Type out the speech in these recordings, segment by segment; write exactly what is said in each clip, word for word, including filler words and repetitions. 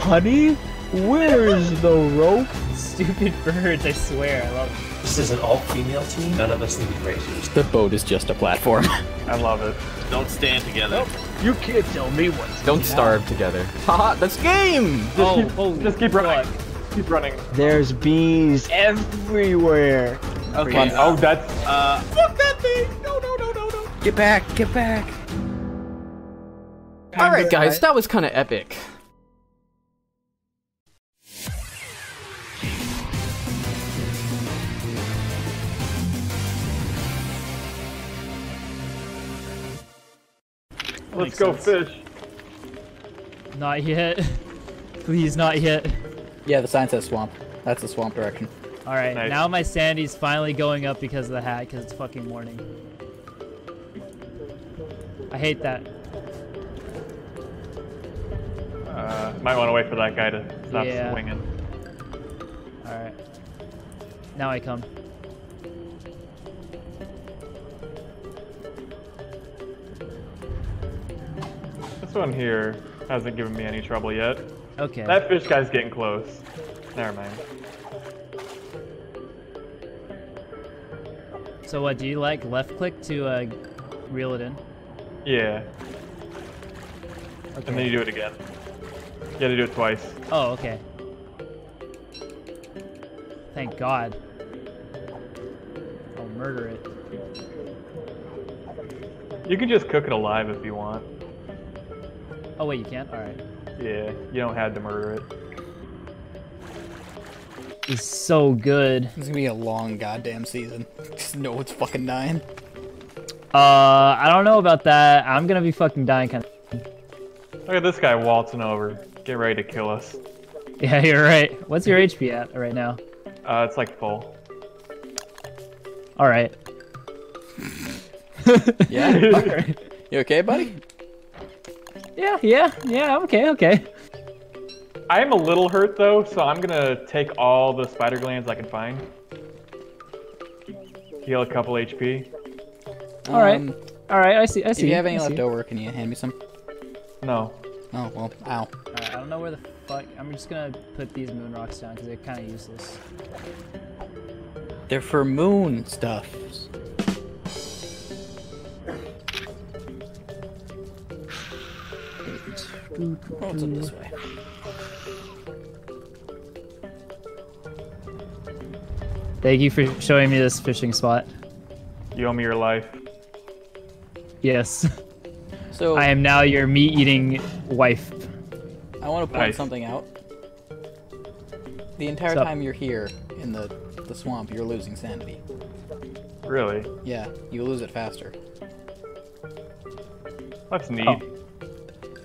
Honey, where is the rope? Stupid birds, I swear, I love it. This is an all-female team, none of us need racers. The boat is just a platform. I love it. Don't stand together. Nope. You can't tell me what to do. Don't starve together. Haha, that's game! Just, oh, keep, oh, just keep running. What? Keep running. There's bees everywhere. Okay. Uh, oh, that's... Uh, fuck that thing! No, no, no, no, no! Get back, get back! Alright guys, that was kind of epic. Let's go sense. Fish. Not yet. Please, not yet. Yeah, the sign says swamp. That's the swamp direction. Alright, nice. Now my sanity's finally going up because of the hat, because it's fucking morning. I hate that. Uh, might want to wait for that guy to stop yeah. swinging. Alright. Now I come. This one here hasn't given me any trouble yet. Okay. That fish guy's getting close. Never mind. So what, do you like left click to uh, reel it in? Yeah. Okay. And then you do it again. You gotta do it twice. Oh, okay. Thank God. I'll murder it. You can just cook it alive if you want. Oh wait, you can't? Alright. Yeah, you don't have to murder it. It's so good. It's gonna be a long goddamn season. Just know it's fucking dying. Uh, I don't know about that. I'm gonna be fucking dying kind of. Look at this guy waltzing over. Get ready to kill us. Yeah, you're right. What's your H P at right now? Uh, it's like full. Alright. Yeah? Right. You okay, buddy? Yeah, yeah, yeah, okay, okay. I am a little hurt though, so I'm gonna take all the spider glands I can find. Heal a couple H P. Alright, um, alright, I see, I see. If you have any I left see. over, can you hand me some? No. Oh, well, ow. Alright, I don't know where the fuck. I'm just gonna put these moon rocks down because they're kind of useless. They're for moon stuff. Oh, it's up this way. Thank you for showing me this fishing spot. You owe me your life. Yes. So I am now your meat-eating wife. I want to point nice. something out. The entire Stop. time you're here in the the swamp, you're losing sanity. Really? Yeah, you lose it faster. That's neat. Oh.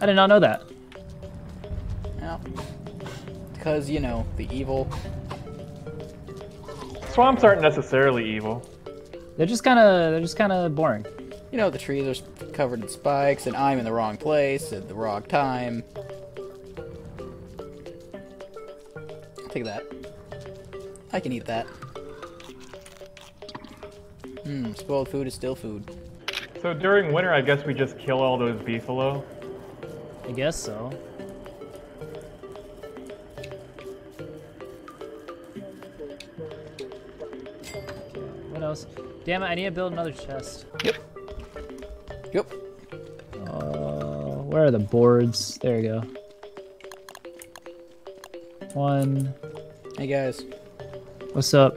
I did not know that. No. Because, you know, the evil. Swamps aren't necessarily evil. They're just kind of they're just kind of boring. You know, the trees are covered in spikes, and I'm in the wrong place at the wrong time. I'll take that. I can eat that. Hmm, spoiled food is still food. So during winter, I guess we just kill all those beefalo. I guess so. What else? Damn it, I need to build another chest. Yep. Yep. Uh, where are the boards? There you go. One. Hey guys. What's up?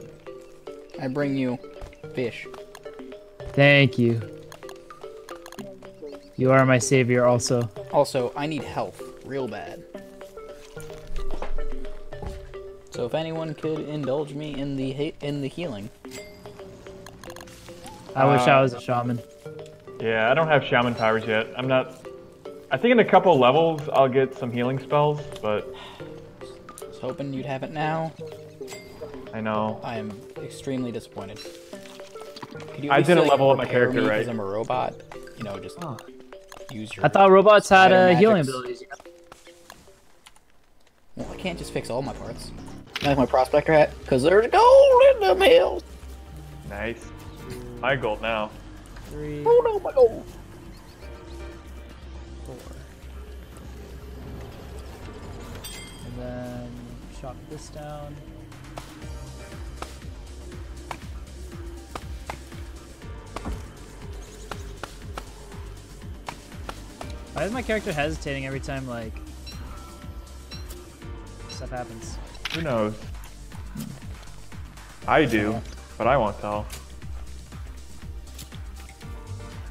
I bring you fish. Thank you. You are my savior also. Also, I need health real bad. So if anyone could indulge me in the in the healing. I uh, wish I was a shaman. Yeah, I don't have shaman powers yet. I'm not... I think in a couple levels I'll get some healing spells, but... I was hoping you'd have it now. I know. I am extremely disappointed. Could you I didn't like, level up my character right. Because I'm a robot. You know, just... Huh. Use your I thought robots had uh, healing abilities. Well, I can't just fix all my parts. That's my prospector hat, because there's gold in the hills. Nice. My gold now. Three. Oh no, my gold. Four. chop this down. Why is my character hesitating every time, like, stuff happens? Who knows? I do, but I won't tell.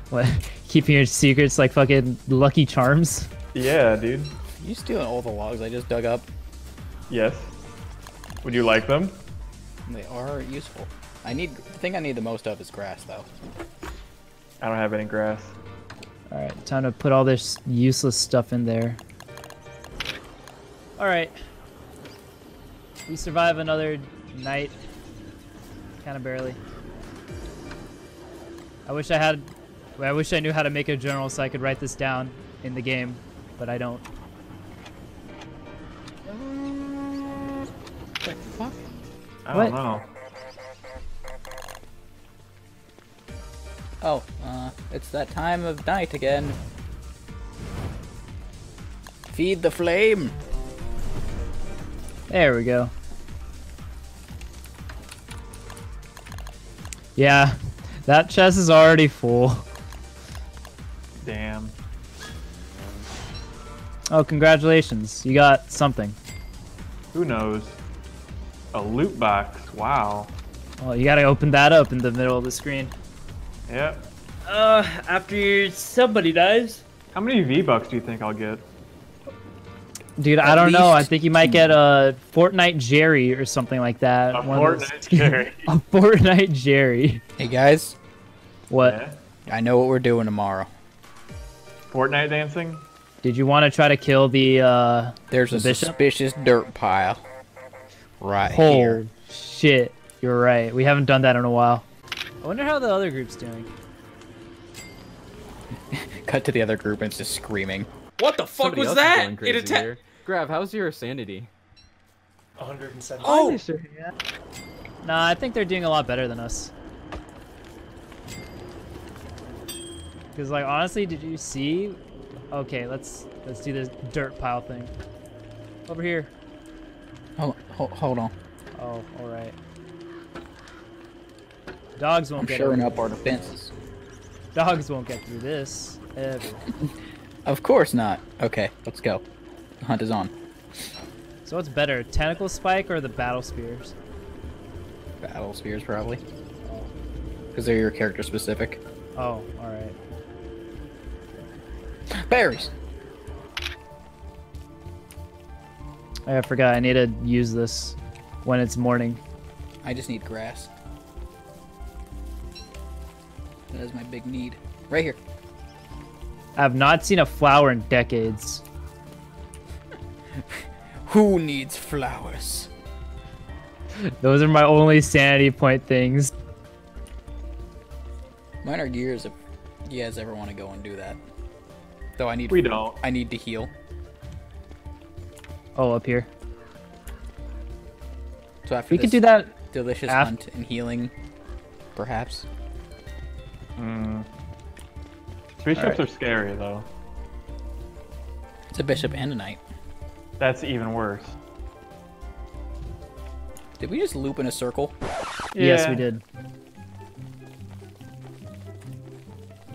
What? Keeping your secrets like fucking Lucky Charms? Yeah, dude. You stealing all the logs I just dug up? Yes. Would you like them? They are useful. I need. The thing I need the most of is grass, though. I don't have any grass. Alright, time to put all this useless stuff in there. Alright. We survive another night. Kinda barely. I wish I had... I wish I knew how to make a journal so I could write this down in the game, but I don't. What the fuck? I don't what? know. Oh, uh, it's that time of night again. Feed the flame! There we go. Yeah, that chest is already full. Damn. Oh, congratulations. You got something. Who knows? A loot box. Wow. Well, you gotta open that up in the middle of the screen. Yep. Uh, after somebody dies. How many V-Bucks do you think I'll get? Dude, At I don't know. I think you might get a Fortnite Jerry or something like that. A One Fortnite Jerry. A Fortnite Jerry. Hey, guys. What? Yeah. I know what we're doing tomorrow. Fortnite dancing? Did you want to try to kill the, uh... There's the a bishop? Suspicious dirt pile. Right Holy here. Shit. You're right. We haven't done that in a while. I wonder how the other group's doing. Cut to the other group and it's just screaming. What the fuck Somebody was that? It attacked. Grav, how's your sanity? one hundred seventy. Oh! Yeah. Nah, I think they're doing a lot better than us. Because, like, honestly, did you see? Okay, let's let's do this dirt pile thing. Over here. Hold, hold, hold on. Oh, all right. Dogs won't I'm get shoring up our defenses. Dogs won't get through this ever. Of course not. Okay, let's go. The hunt is on. So what's better, tentacle spike or the battle spears? Battle spears probably. Because they're your character specific. Oh, alright. Berries! I forgot, I need to use this when it's morning. I just need grass. That is my big need. Right here. I have not seen a flower in decades. Who needs flowers? Those are my only sanity point things. Mine are gears if you guys ever want to go and do that. Though I need we don't. I need to heal. Oh, up here. So after we this could do that delicious hunt and healing, perhaps. Mm. Bishops right. are scary, though. It's a bishop and a knight. That's even worse. Did we just loop in a circle? Yeah. Yes, we did.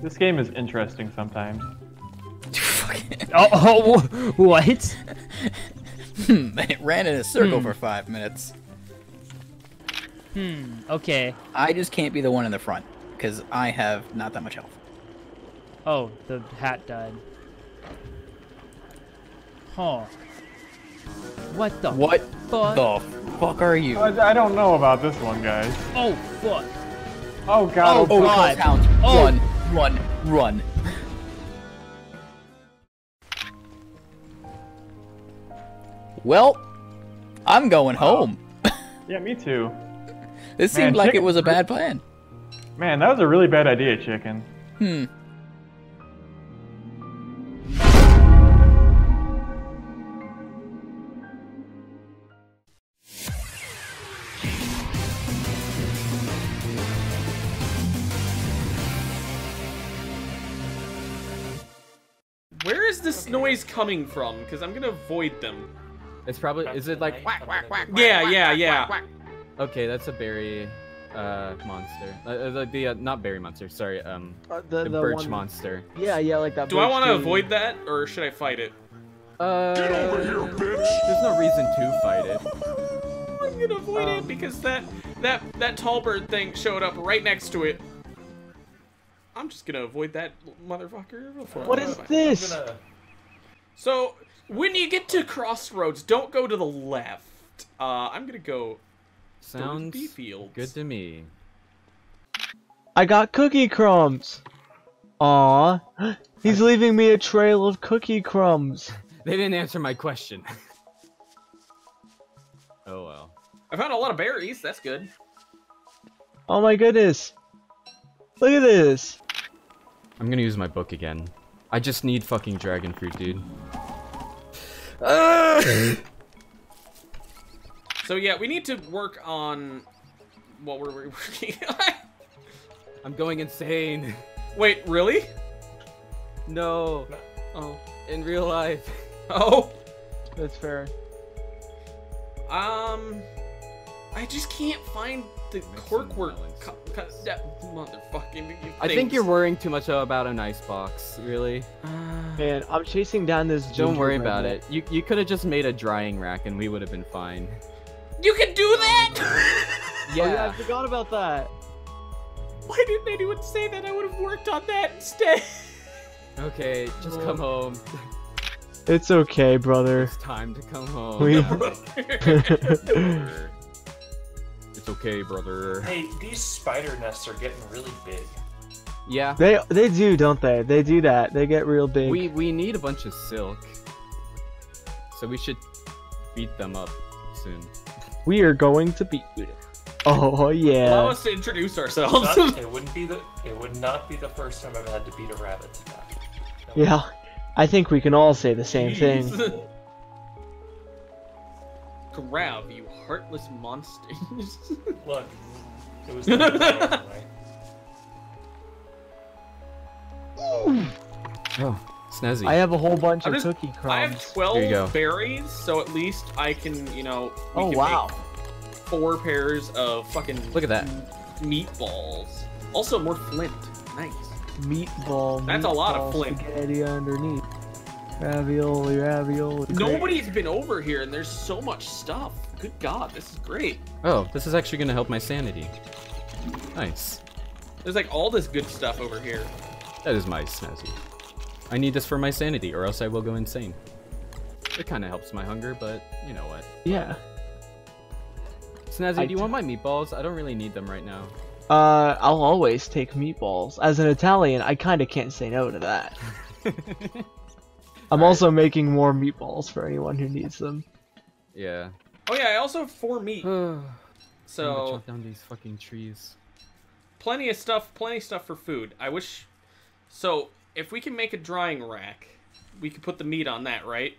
This game is interesting sometimes. oh, oh, what? Hmm, it ran in a circle hmm. for five minutes. Hmm, okay. I just can't be the one in the front. Because I have not that much health. Oh, the hat died. Huh. What the What fuck? the fuck are you? I, I don't know about this one, guys. Oh, fuck. Oh, God. Oh, God. Oh. Run, run, run. Well, I'm going home. Yeah, me too. This Man, seemed like it was a bad plan. Man, that was a really bad idea, Chicken. Hmm. Where is this noise coming from? Because I'm going to avoid them. It's probably, is it like quack, quack, quack, quack, yeah, quack, yeah, quack, yeah. Quack, quack. Okay, that's a berry uh, monster. Uh, like the, uh, not berry monster, sorry, um, uh, the, the, the birch one... monster. Yeah, yeah, like that. Do I want to avoid that, or should I fight it? Uh, Get over here, bitch! There's no reason to fight it. I'm gonna avoid um, it because that, that, that tall bird thing showed up right next to it. I'm just gonna avoid that motherfucker. What is this? Gonna... So, when you get to crossroads, don't go to the left. Uh, I'm gonna go. Sounds good to me. I got cookie crumbs. Aw, he's leaving me a trail of cookie crumbs. They didn't answer my question. Oh well. I found a lot of berries. That's good. Oh my goodness. Look at this. I'm gonna use my book again. I just need fucking dragon fruit, dude. Uh! So yeah, we need to work on what were we working on? I'm going insane. Wait, really? No. no. Oh. In real life. Oh. That's fair. Um, I just can't find the corkwork. That motherfucking I think you're worrying too much about an icebox, really. Man, I'm chasing down this ginger. Don't worry about it. You you could have just made a drying rack and we would have been fine. You can do that? Yeah. Oh, yeah, I forgot about that. Why didn't anyone say that? I would have worked on that instead. Okay, just oh. come home. It's okay, brother. It's time to come home. We... It's okay, brother. Hey, these spider nests are getting really big. Yeah. They they do, don't they? They do that. They get real big. We we need a bunch of silk. So we should beat them up soon. We are going to beat you. Oh yeah. Allow us to introduce ourselves. It wouldn't be the it would not be the first time I've had to beat a rabbit to that. No. Yeah. I think we can all say the same Jeez. thing. Grab, you heartless monsters. Look, it was the time, right? Oh, Snazzy. I have a whole bunch I'm of just, cookie crumbs. I have twelve berries, so at least I can, you know, we oh, can wow. make four pairs of fucking Look at that. meatballs. Also, more flint. Nice. Meatball. That's meatball, a lot of flint. Spaghetti underneath. Ravioli, ravioli. Nobody's great. been over here, and there's so much stuff. Good God, this is great. Oh, this is actually gonna help my sanity. Nice. There's like all this good stuff over here. That is my Snazzy. I need this for my sanity, or else I will go insane. It kind of helps my hunger, but you know what? Yeah. Snazzy, I do you want my meatballs? I don't really need them right now. Uh, I'll always take meatballs. As an Italian, I kind of can't say no to that. I'm All also right. making more meatballs for anyone who needs them. Yeah. Oh yeah, I also have four meat. So. I'm gonna chop down these fucking trees. Plenty of stuff, plenty of stuff for food. I wish. So if we can make a drying rack, we could put the meat on that, right?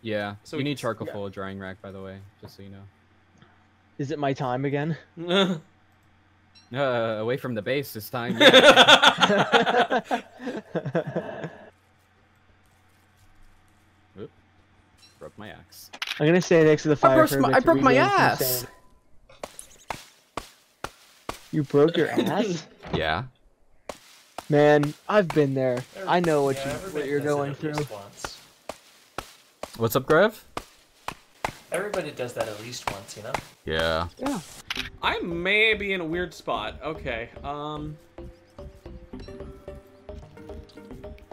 Yeah. So we, we need charcoal yeah. for a drying rack, by the way, just so you know. Is it my time again? uh, away from the base this time. Yeah. Broke my axe. I'm gonna stay next to the fire. I broke my, I broke my ass. You broke your ass? Yeah. Man, I've been there. I know what yeah, you what you're going through. Once. What's up, Grav? Everybody does that at least once, you know. Yeah. Yeah. I may be in a weird spot. Okay. Um.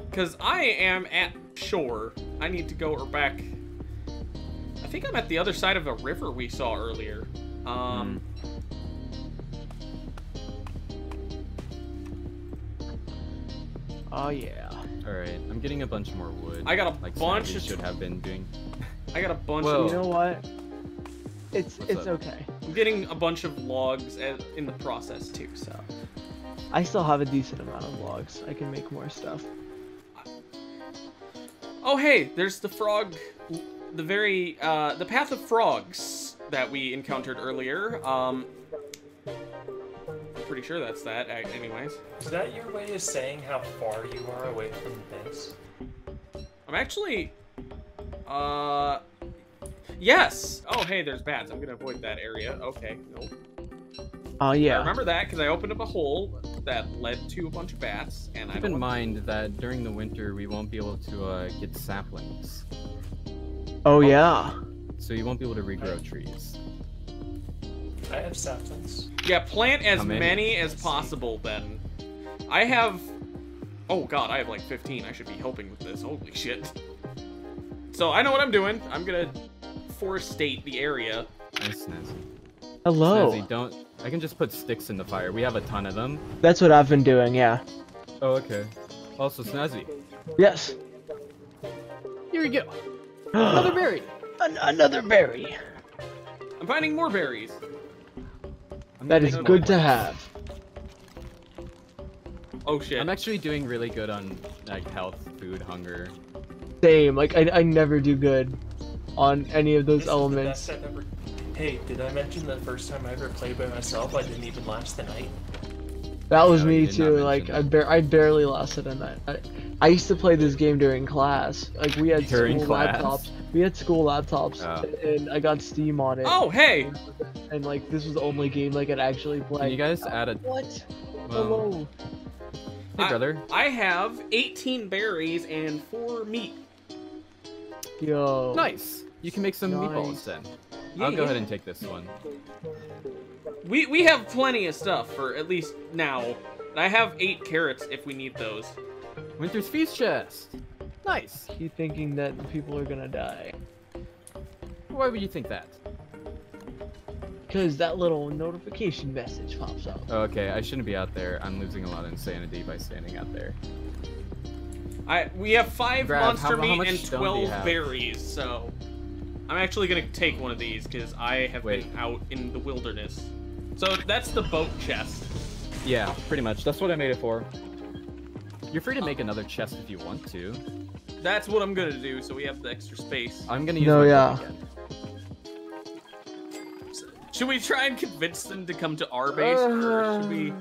Because I am at shore. I need to go or back. I think I'm at the other side of a river we saw earlier. Um, oh yeah. All right, I'm getting a bunch more wood. I got a like bunch. Of... should have been doing. I got a bunch. Whoa. Of... You know what? It's What's it's up? okay. I'm getting a bunch of logs in the process too. So. I still have a decent amount of logs. I can make more stuff. Oh hey, there's the frog. The very, uh, the path of frogs that we encountered earlier. Um, I'm pretty sure that's that, anyways. Is that your way of saying how far you are away from the base? I'm actually, uh, Yes! Oh, hey, there's bats. I'm gonna avoid that area. Okay, nope. Oh, uh, yeah. I remember that, because I opened up a hole that led to a bunch of bats, and Keep I Keep in mind to... that during the winter, we won't be able to uh, get saplings. Oh, oh, yeah. So you won't be able to regrow I... trees. I have saplings. Yeah, plant as many? many as possible, then. I have... Oh, God, I have, like, fifteen. I should be helping with this. Holy shit. So, I know what I'm doing. I'm gonna forestate the area. Nice, Snazzy. Hello. Snazzy, don't... I can just put sticks in the fire. We have a ton of them. That's what I've been doing, yeah. Oh, okay. Also, Snazzy. Yes. Here we go. Another berry. An another berry. I'm finding more berries. I'm that is good to have. Oh, shit. I'm actually doing really good on, like, health, food, hunger. Same. Like, I, I never do good on any of those this elements. Is the best I've ever... Hey, did I mention the first time I ever played by myself, I didn't even last the night? That was no, me, too. Like, I, bar I barely lasted a night. I, I used to play this game during class. Like, we had during school class? laptops. We had school laptops, oh. and I got Steam on it. Oh, hey! And, like, this was the only game I could actually play. Can you guys add a... What? Well... Hello. Hey, brother. I, I have eighteen berries and four meat. Yo. Nice. You can make some nice. meatballs then. Yeah, I'll go yeah. ahead and take this one. We we have plenty of stuff for at least now. And I have eight carrots if we need those. Winter's feast chest. Nice. I keep thinking that people are gonna die. Why would you think that? Because that little notification message pops up. Okay, I shouldn't be out there. I'm losing a lot of insanity by standing out there. I we have five Grab, monster how, meat how and twelve berries, so I'm actually gonna take one of these because I have Wait. been out in the wilderness. So that's the boat chest. Yeah, pretty much. That's what I made it for. You're free to make another chest if you want to. That's what I'm gonna do. So we have the extra space. I'm gonna use. No, yeah. Again. Should we try and convince them to come to our base, uh, or should we?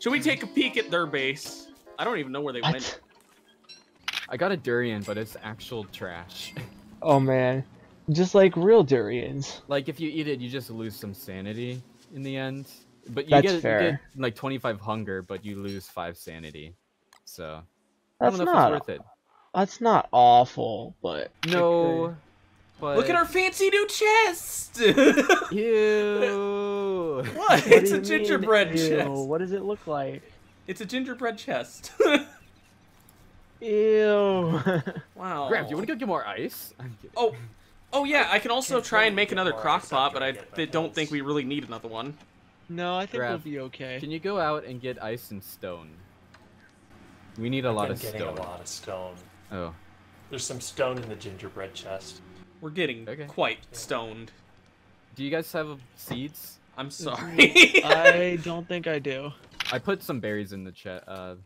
Should we take a peek at their base? I don't even know where they what? went. I got a durian, but it's actual trash. Oh man, just like real durians. Like if you eat it, you just lose some sanity in the end. But you, That's get, fair. you get like twenty-five hunger, but you lose five sanity. So That's I don't know not, if it's worth it. That's not awful, but no. But... Look at our fancy new chest! Ew! What? It's a gingerbread chest. What does it look like? It's a gingerbread chest. Ew! Wow. Graham, do you want to go get more ice? I'm kidding. Oh, oh yeah. I can also try and make another crock pot, but I don't think we really need another one. No, I think we'll be okay. Can you go out and get ice and stone? We need a lot of stone. Getting a lot of stone. Oh. There's some stone in the gingerbread chest. We're getting okay. quite stoned. Do you guys have seeds? I'm sorry. I don't think I do. I put some berries in the chat, uh,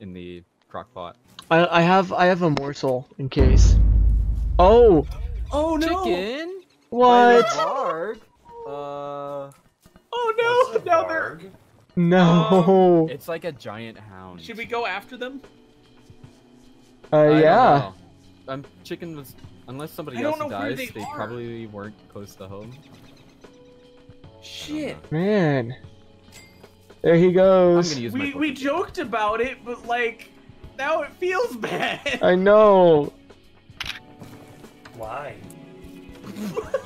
in the crock pot. I I have I have a morsel in case. Oh. Oh no. Chicken. What? Uh. Oh no! Now they're. No. Um, it's like a giant hound. Should we go after them? Uh I yeah. I'm chicken was. Unless somebody else dies, they, they probably weren't close to home. Shit. Man. There he goes. We, we joked about it, but like, now it feels bad. I know. Why?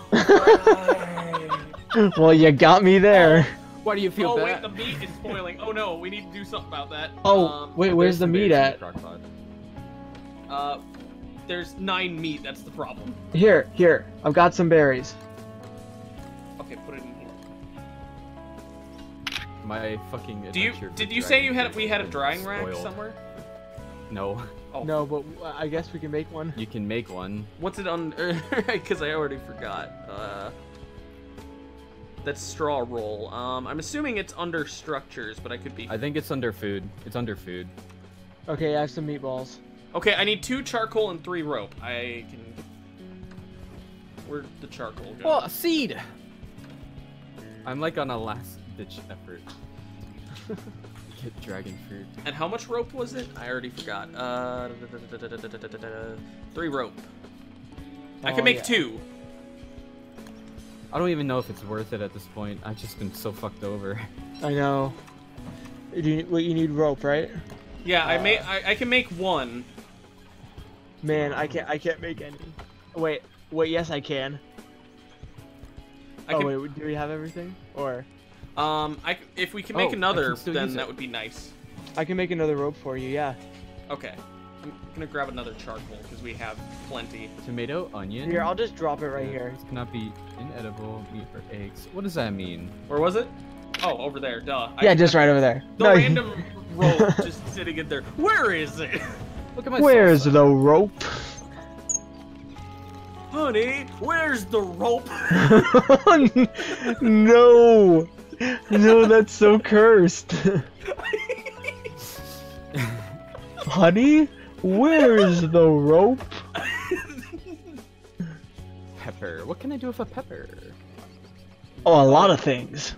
Why? Well, you got me there. Why do you feel oh, bad? Oh, wait, the meat is spoiling. Oh no, we need to do something about that. Oh, um, wait, where's the meat at? Uh... There's nine meat, that's the problem. Here, here. I've got some berries. Okay, put it in here. My fucking Do you Did you say you had we had a drying rack somewhere? No. Oh. No, but I guess we can make one. You can make one. What's it on? Because I already forgot. Uh, that's straw roll. Um, I'm assuming it's under structures, but I could be... I think it's under food. It's under food. Okay, I have some meatballs. Okay, I need two charcoal and three rope. I can... Where'd the charcoal go? Oh, a seed! I'm like on a last-ditch effort. Get dragon fruit. And how much rope was it? I already forgot. Uh, da, da, da, da, da, da, da, da, da, da, three rope. Oh, I can make yeah. two. I don't even know if it's worth it at this point. I've just been so fucked over. I know. You, well, you need rope, right? Yeah, uh, I may. I, I can make one. Man, I can't. I can't make any. Wait, wait. Yes, I can. I oh can... wait, do we have everything? Or, um, I if we can make oh, another, can then that would be nice. I can make another rope for you. Yeah. Okay. I'm gonna grab another charcoal because we have plenty. Tomato, onion. Here, I'll just drop it right here. It cannot be inedible meat or eggs. What does that mean? Where was it? Oh, over there. Duh. Yeah, I, just right over there. The no, random rope just sitting in there. Where is it? Look at my. Where's salsa. The rope? Honey, where's the rope? No, no, that's so cursed. Honey, where's the rope? Pepper. What can I do with a pepper? Oh, a lot of things.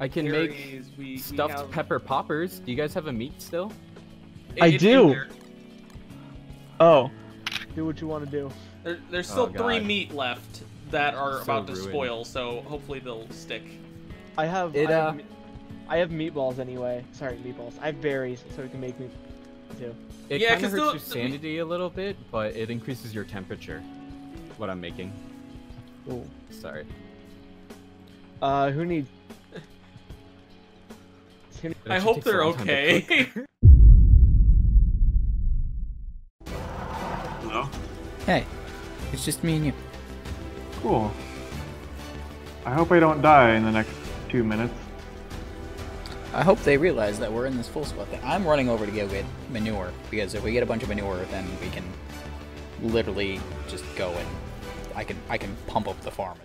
I can there make is, we, stuffed we have... pepper poppers. Do you guys have a meat still? It, I do. Oh. Do what you want to do. There, there's still oh, three meat left that are so about to ruined. spoil, so hopefully they'll stick. I have, it, I, uh... have I have meatballs anyway. Sorry, meatballs. I have berries, so we can make meat too. It yeah, kind of hurts the... your sanity a little bit, but it increases your temperature. What I'm making. Oh, sorry. Uh, who needs? I hope they're okay. Hello? Hey, it's just me and you. Cool. I hope I don't die in the next two minutes. I hope they realize that we're in this full spot thing. I'm running over to get with manure, because if we get a bunch of manure, then we can literally just go and I can I can pump up the farm.